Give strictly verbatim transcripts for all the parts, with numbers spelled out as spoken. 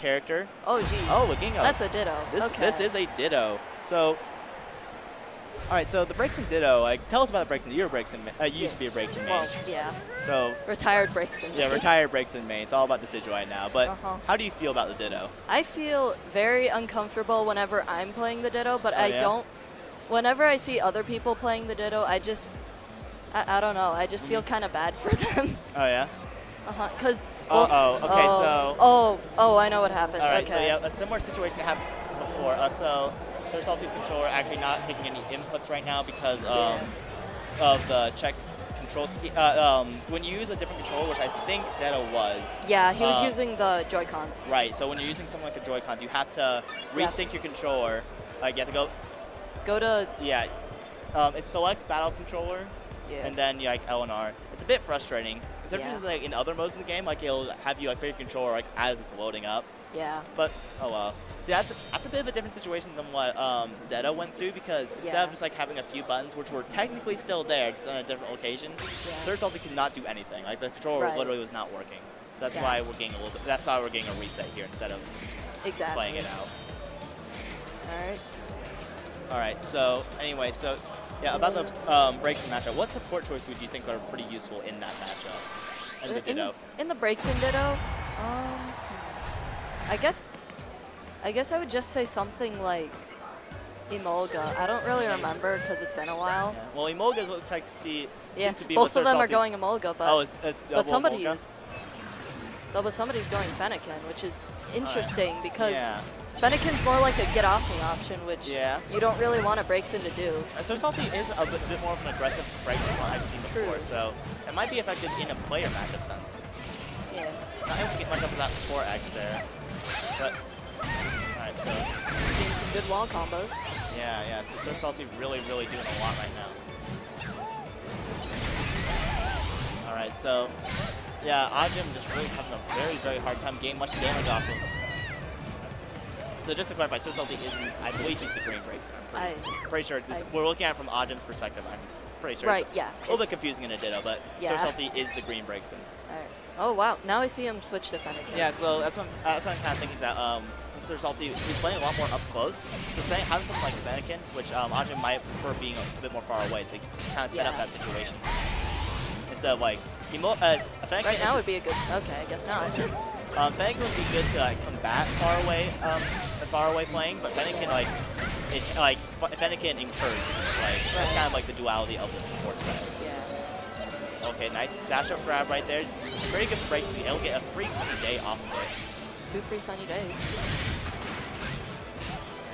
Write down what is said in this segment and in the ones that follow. character. Oh, geez. Oh, a Gingo. That's a Ditto. This, okay. This is a Ditto. So, all right, so the Braixen Ditto, like, tell us about the Braixen. You're a Braixen, uh, you yeah. used to be a Braixen main. Well, yeah. So, retired Braixen. Yeah, retired Braixen main. It's all about Decidueye now. But uh-huh. how do you feel about the Ditto? I feel very uncomfortable whenever I'm playing the Ditto, but oh, I yeah? don't. Whenever I see other people playing the Ditto, I just, I, I don't know, I just feel kind of bad for them. Oh, yeah? Uh-huh, because... Well, uh-oh, okay, oh, so... Oh, oh, I know what happened. All right, okay. So yeah, a similar situation happened before. Uh, so, Sir Salty's controller actually not taking any inputs right now because um, yeah. of the check control scheme. Uh, um, when you use a different controller, which I think Ditto was... Yeah, he was uh, using the Joy-Cons. Right, so when you're using something like the Joy-Cons, you have to resync yeah. your controller. Like, you have to go... Go to... Yeah. Um, it's select battle controller, yeah. and then you like L and R. It's a bit frustrating. Especially yeah. like in other modes in the game, like it'll have you like pick your controller like as it's loading up. Yeah. But, oh well. See, that's a, that's a bit of a different situation than what um, Ditto went through, because yeah. instead of just like having a few buttons, which were technically still there, just on a different location, yeah. Sir Salty could not do anything. Like the controller right. literally was not working. So that's yeah. why we're getting a little bit, that's why we're getting a reset here instead of exactly. playing it out. All right. All right, so anyway, so yeah, about the um, Braixen matchup, what support choices would you think are pretty useful in that matchup? And in, the Ditto? In the Braixen Ditto, um, I guess, I guess I would just say something like Emolga. I don't really remember because it's been a while. Yeah. Well, Emolga is what it looks like to see. Yeah, seems to be both of them are going Emolga, but oh, it's, it's but somebody is, no, but somebody's going Fennekin, which is interesting uh, because. Yeah. Fennekin's more like a get-off-me option, which yeah. you don't really want a Braixen to do. Uh, so Salty is a bit, bit more of an aggressive Braixen one I've seen True. before, so it might be effective in a player matchup sense. Yeah. Not able to get much up with that four X there, but... Alright, so... Seeing some good wall combos. Yeah, yeah, so Sir Salty really, really doing a lot right now. Alright, so... Yeah, Ahjym just really having a very, very hard time getting much damage off him. So just to clarify, Sir Salty is, I believe he's a green Braixen. I'm pretty, I, pretty sure. This, I, we're looking at it from Ahjym's perspective. I'm pretty sure. Right, it's yeah. a little bit confusing in a Ditto, but yeah. Sir Salty is the green Braixen. All right. Oh, wow. Now I see him switch to Fennekin. Yeah, so that's what I'm, uh, that's what I'm kind of thinking, that um, Sir Salty, he's playing a lot more up close. So saying, having something like Fennekin, which um, Ahjym might prefer being a bit more far away, so he can kind of set yeah. up that situation. Instead of like, emo uh, Fennekin right now would be a good, okay, I guess not. Um, Fennekin would be good to like, combat far away, um, far away playing, but Fennekin like, it, like Fennekin encourages. Like that's kind of like the duality of the support side. Yeah. Okay, nice dash up grab right there. Very good break speed. It'll get a free sunny day off of it. Two free sunny days.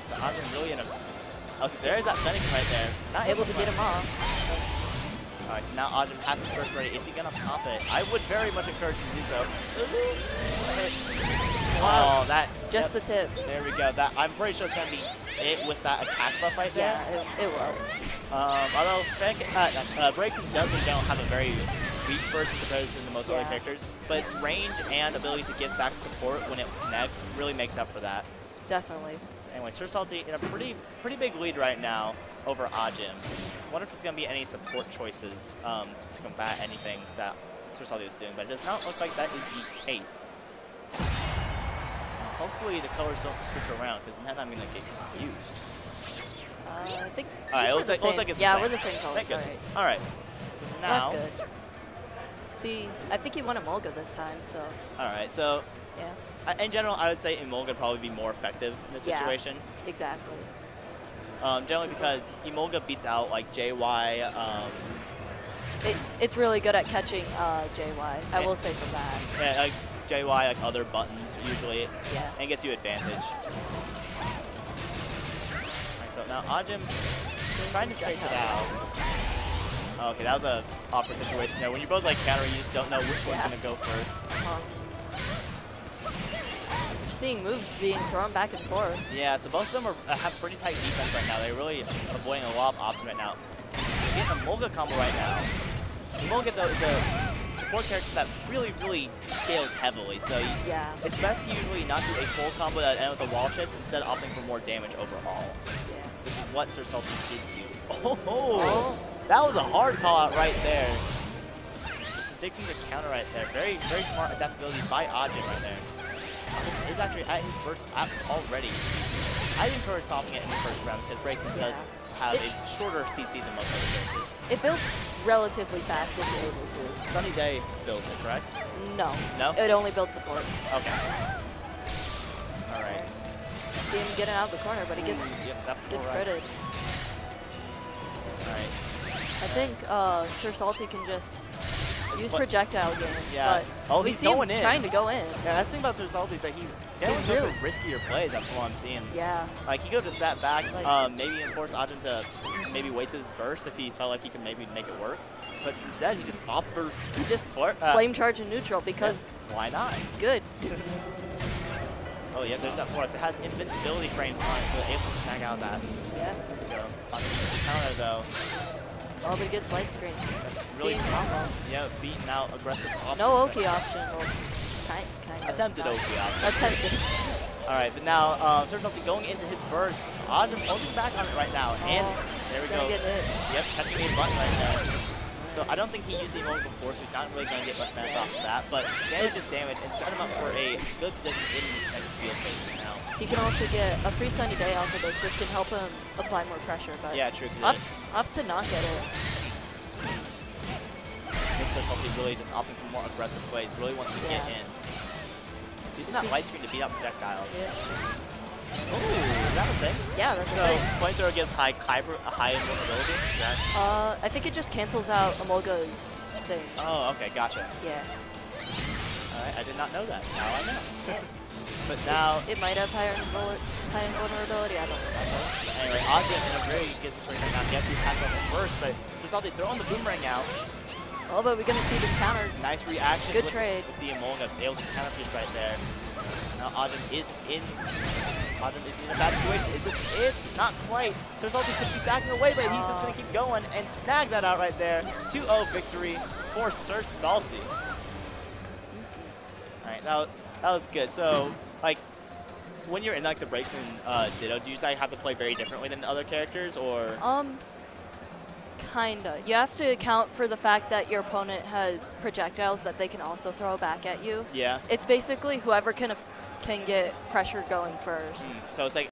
So Ahjym really in a. Okay, there's that Fennekin right there. Not able to get him off. All right, so now Ahjym has his first ready. Is he gonna pop it? I would very much encourage him to do so. Wow, oh, that just yep. the tip. There we go. That I'm pretty sure it's gonna be it with that attack buff right there. Yeah, it, it will. Um, although Fennekin, uh, uh, Braixen doesn't don't have a very weak burst in comparison to most yeah. other characters, but its range and ability to get back support when it connects really makes up for that. Definitely. So anyway, Sir Salty in a pretty pretty big lead right now over Ahjym. I wonder if there's going to be any support choices um, to combat anything that Sir Salty was doing, but it does not look like that is the case. So hopefully the colors don't switch around, because then I'm going to get confused. Uh, I think All right, it looks, like, looks like it's yeah, the same. Yeah, we're the same colors. Thank goodness. All right. So now... That's good. See, I think he won Emolga this time, so... All right, so... Yeah. In general, I would say Emolga would probably be more effective in this yeah, situation. Exactly. Um, generally because Emolga beats out like J Y. Um, it, it's really good at catching uh, J Y. I will say for that. Yeah, like J Y, like other buttons usually. Yeah. And gets you advantage. Alright, so now Ahjym trying to trace it out. Oh, okay, that was a awkward situation there. When you both like counter, you just don't know which yeah. one's gonna go first. Uh-huh. Seeing moves being thrown back and forth. Yeah, so both of them are, uh, have pretty tight defense right now. They're really avoiding a lot of options right now. They're getting a Emolga combo right now. Emolga though is a support character that really, really scales heavily. So you, yeah. it's best to usually not do a full combo that end with a wall shift, instead of opting for more damage overall. Yeah. Which is what Sir Salty did do. Oh, oh, that was a hard call out right there. Predicting the counter right there. Very, very smart adaptability by Ahjym right there. is actually at his first app already. I'd encourage topping it in the first round because Braixen yeah. does have it, a shorter C C than most other builds. It builds relatively fast if you're able to. Sunny Day builds it, correct? No. No? It only builds support. Okay. All right. I see him getting out of the corner, but he gets, yep, gets critted. All right. I think uh, Sir Salty can just use projectile game. Yeah. But oh, we he's see going him in. trying to go in. Yeah, that's the thing about Sir Salty is that he definitely goes for riskier plays. That's what I'm seeing. Yeah. Like he could have just sat back, like, um, maybe and forced Ahjym to maybe waste his burst if he felt like he could maybe make it work. But instead, he just offered, he just flirt, uh, flame charge in neutral because yeah, why not? Good. Oh yeah, there's that four X. It has invincibility frames on it, so it's able to snag out that. Yeah. There we go. Counter though. Oh, but he gets light screen. That's really powerful. Yeah, beaten out aggressive option. No Oki option. Well, kind, kind of. Attempted Oki option. Attempted. Alright, but now, uh, Sir Salty going into his burst. Ahjym holding back on it right now. Oh, and there we go. Get hit. Yep, catching a button right there. So I don't think he used the Emolga before, so he's not really going to get much damage off of that. But damage it's is damage and set him up for a good position in this next field phase now. He can also get a free Sunny Day off of this, which can help him apply more pressure, but yeah, true, opts, opts to not get it. I think Sir Salty really just opting for more aggressive plays, really wants to yeah. get in. He's not light screen to beat out projectiles. Yeah. Oh, is that a thing? Yeah, that's so a thing. So point throw gives high hyper, a high invulnerability? Yeah. Uh, I think it just cancels out Emolga's thing. Oh, okay, gotcha. Yeah. Alright, I did not know that. Now I know. Yeah. But now it, it might have higher high invulnerability, I don't remember. Anyway, Ahjym in a very good situation right now. Gets the attack on him first, but Sir Salty throwing the boomerang out. Oh, but we're gonna see this counter. Nice reaction. Good with, trade. With the Emolga, able to counter piece right there. Now Ahjym is in. Ahjym is in a bad situation. Is this it? Not quite. Sir Salty could be backing away, but he's just gonna keep going and snag that out right there. two oh victory for Sir Salty. All right, now. That was good. So, like, when you're in like the Braixen uh, Ditto, do you like, have to play very differently than the other characters, or? Um, kinda. You have to account for the fact that your opponent has projectiles that they can also throw back at you. Yeah. It's basically whoever can can get pressure going first. Mm. So it's like